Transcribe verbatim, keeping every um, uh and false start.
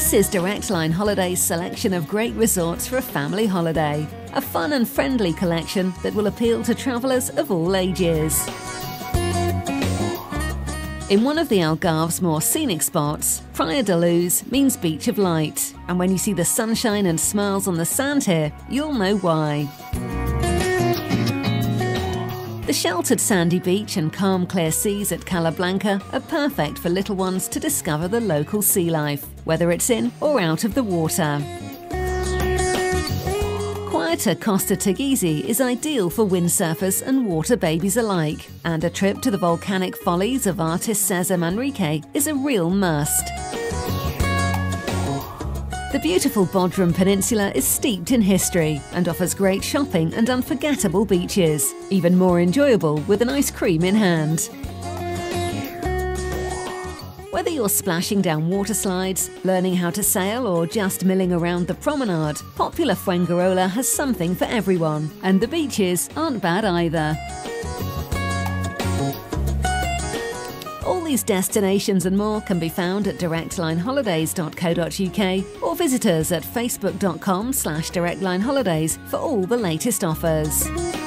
This is Directline Holidays' selection of great resorts for a family holiday. A fun and friendly collection that will appeal to travellers of all ages. In one of the Algarve's more scenic spots, Praia da Luz means beach of light. And when you see the sunshine and smiles on the sand here, you'll know why. The sheltered sandy beach and calm clear seas at Cala Blanca are perfect for little ones to discover the local sea life, whether it's in or out of the water. Quieter Costa Teguise is ideal for windsurfers and water babies alike, and a trip to the volcanic follies of artist César Manrique is a real must. The beautiful Bodrum Peninsula is steeped in history and offers great shopping and unforgettable beaches, even more enjoyable with an ice cream in hand. Whether you're splashing down water slides, learning how to sail or just milling around the promenade, popular Fuengirola has something for everyone, and the beaches aren't bad either. All these destinations and more can be found at directline holidays dot co dot U K or visit us at facebook dot com slash directlineholidays for all the latest offers.